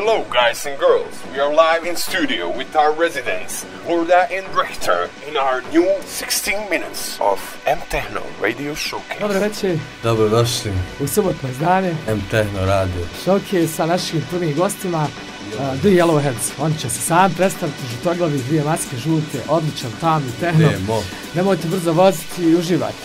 Hello guys and girls, we are live in studio with our residents Worda and Rectoor in our new 16 minutes of M Techno Radio Showcase. Dobro večer. Dobrodošli u subotno izdanje M Techno Radio Showcase sa našim prvim gostima The Yellowheads. Oni će se sami predstaviti, žutoglavi, dvije maske žute, odličan tamni techno. Nemojte brzo voziti i uživati.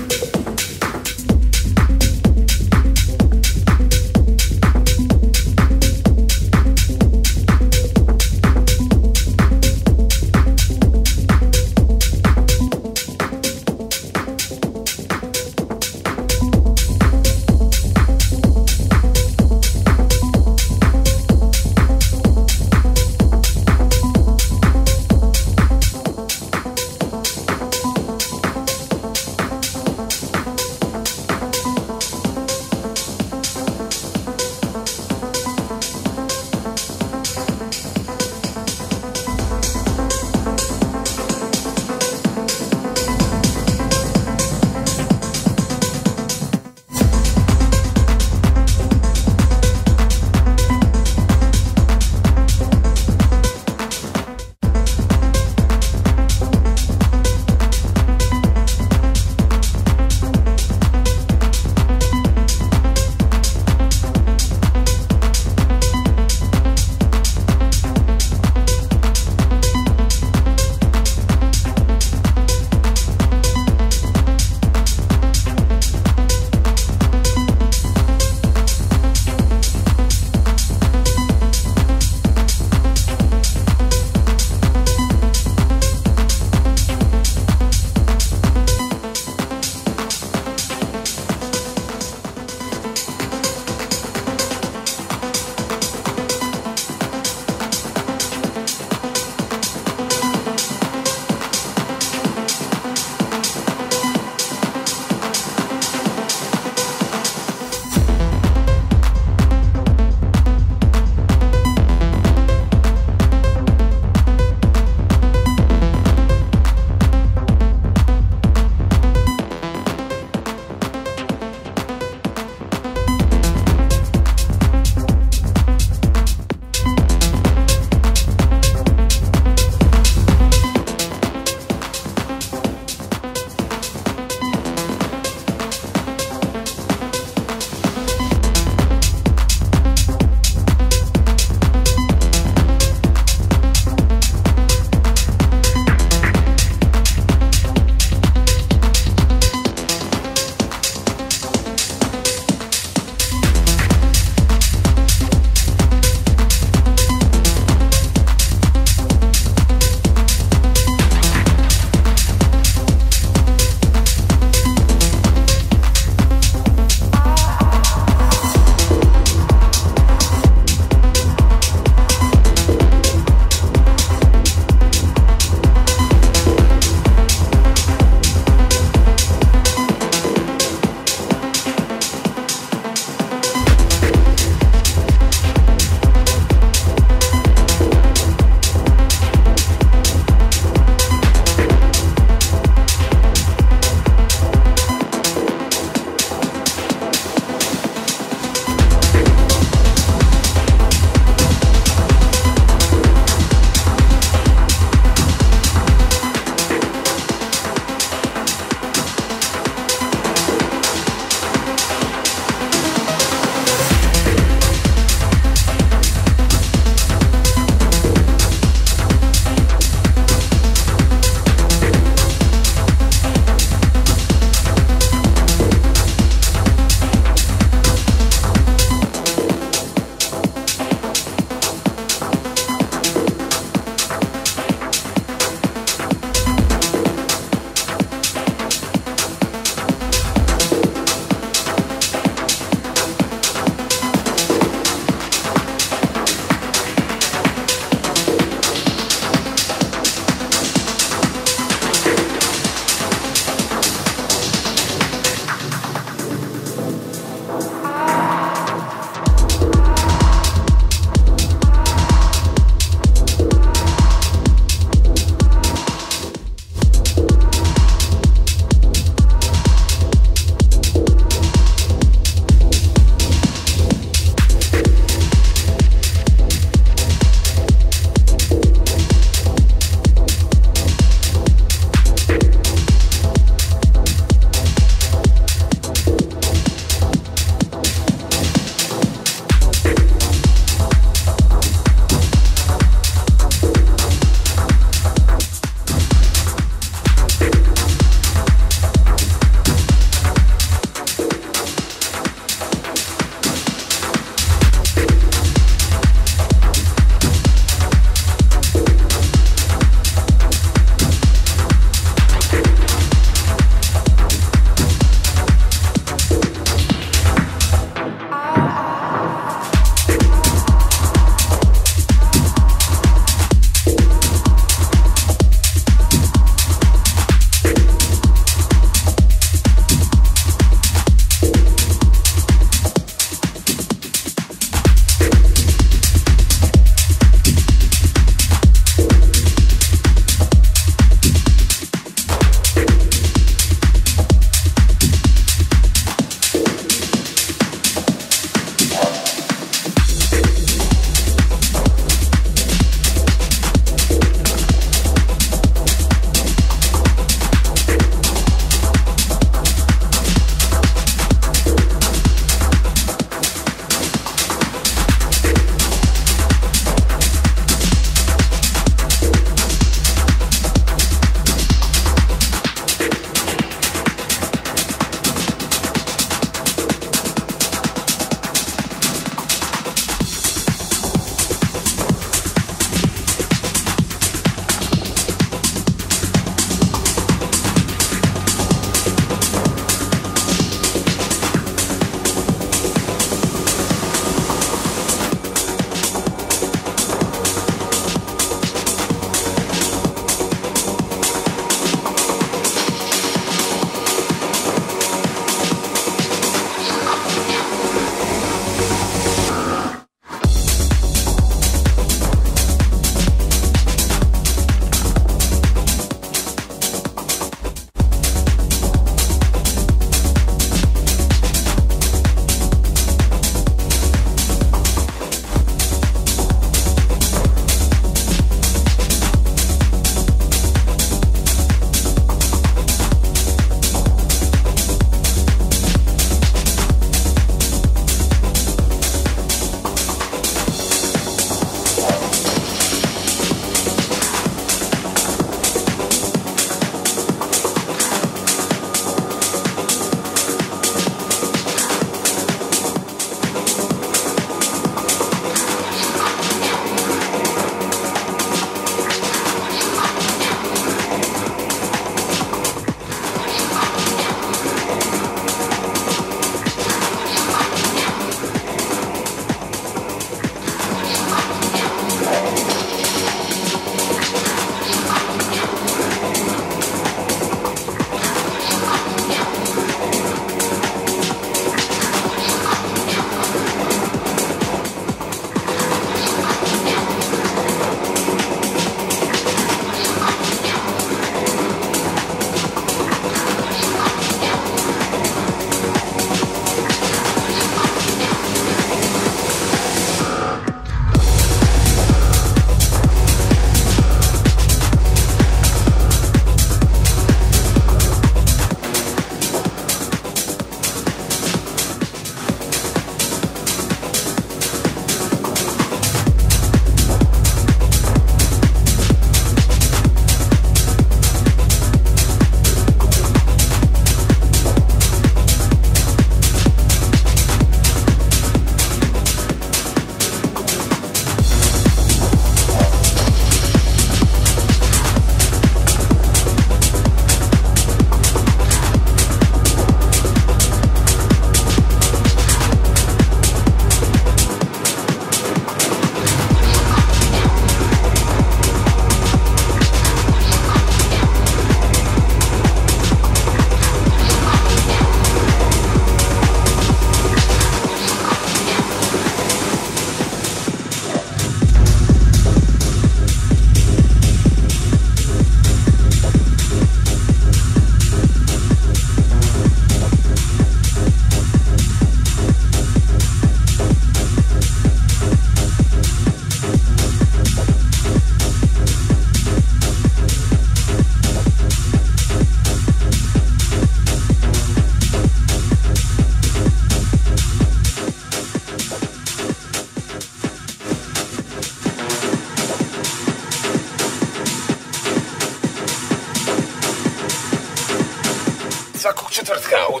svakog četvrtka u 22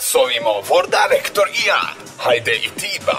sovimo Worda, Rectoor i ja. Hajde i ti ba.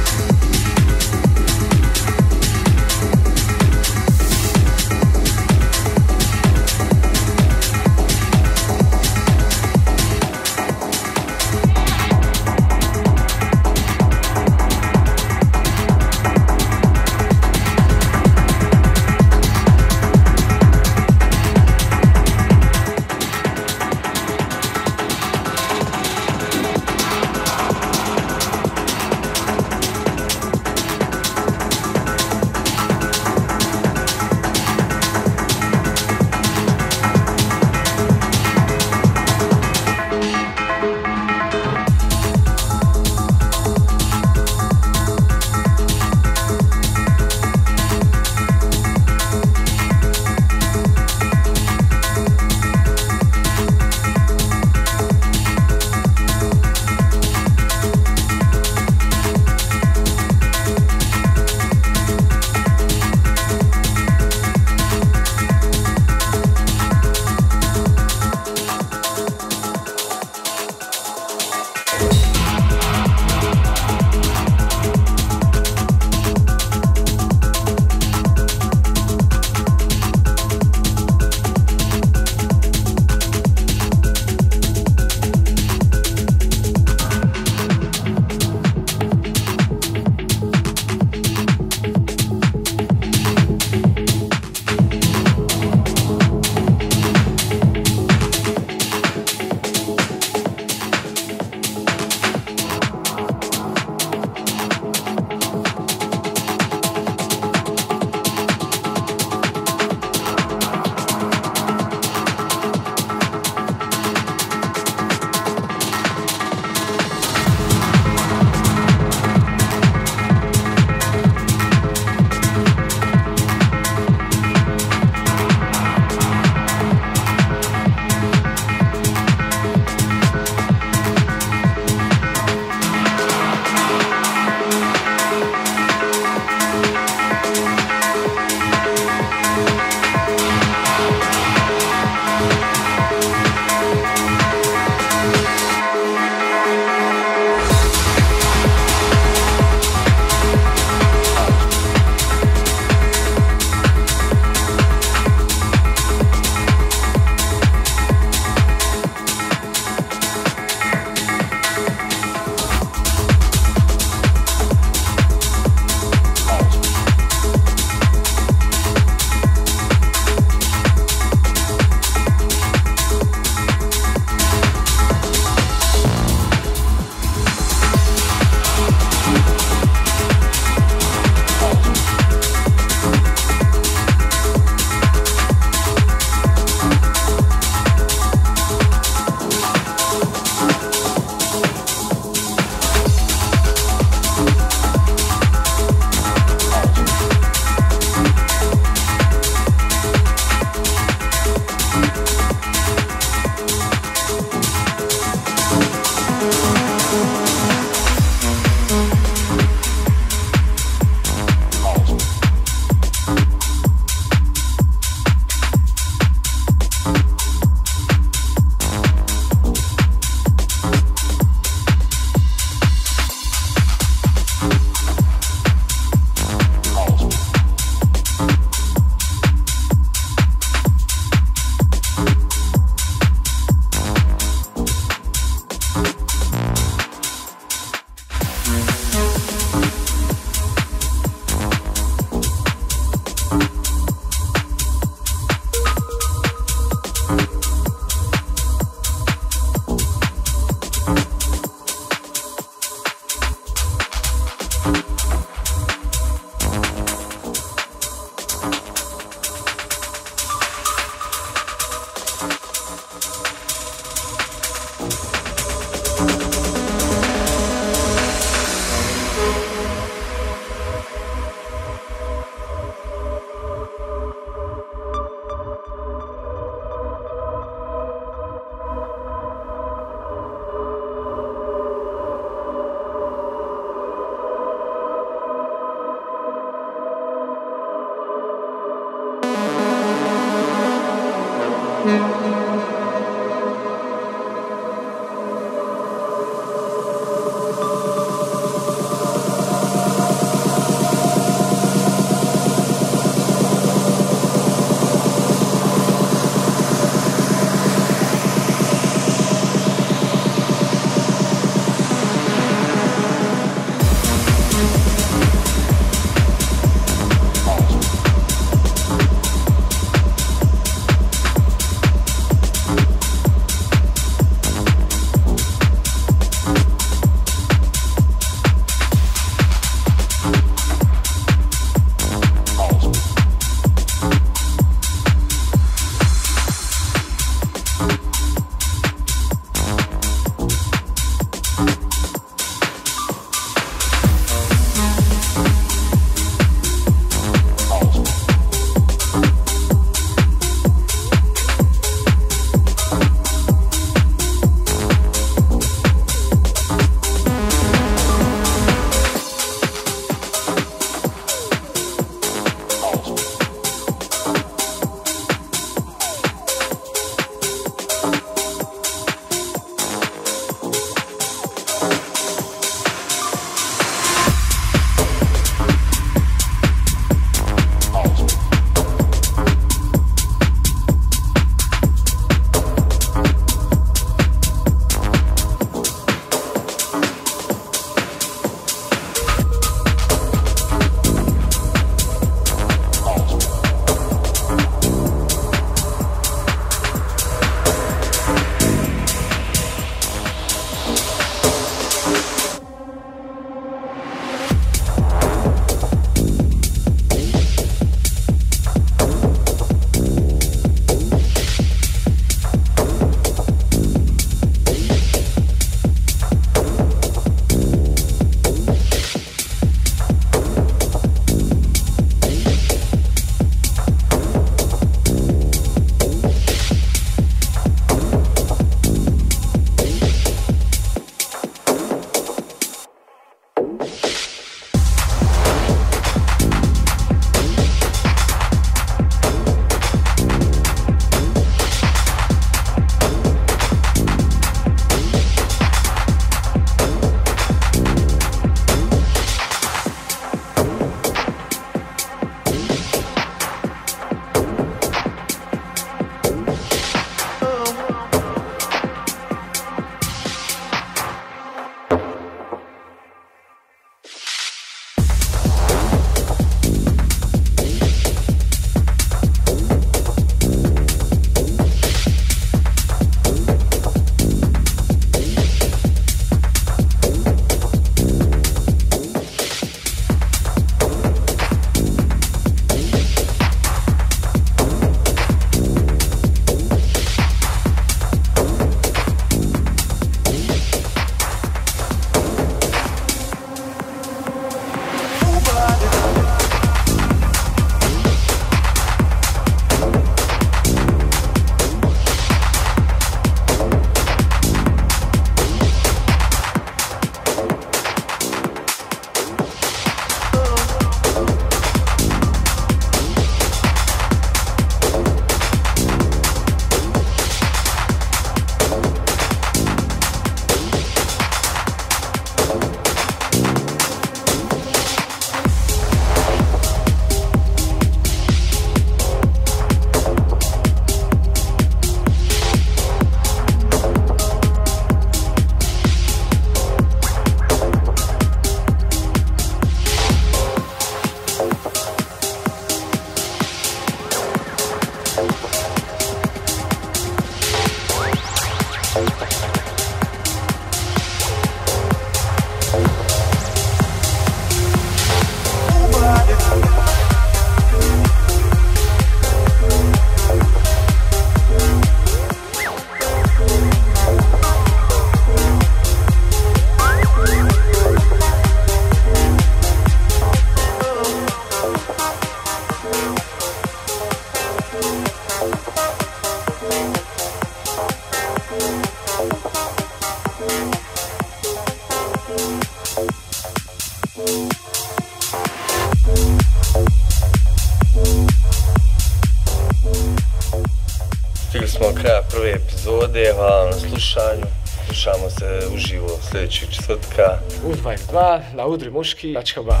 Worde, hvala na slušanju. Slušamo se uživo sljedećeg četvrtka. U 22 na Udri muški, Račka Bar.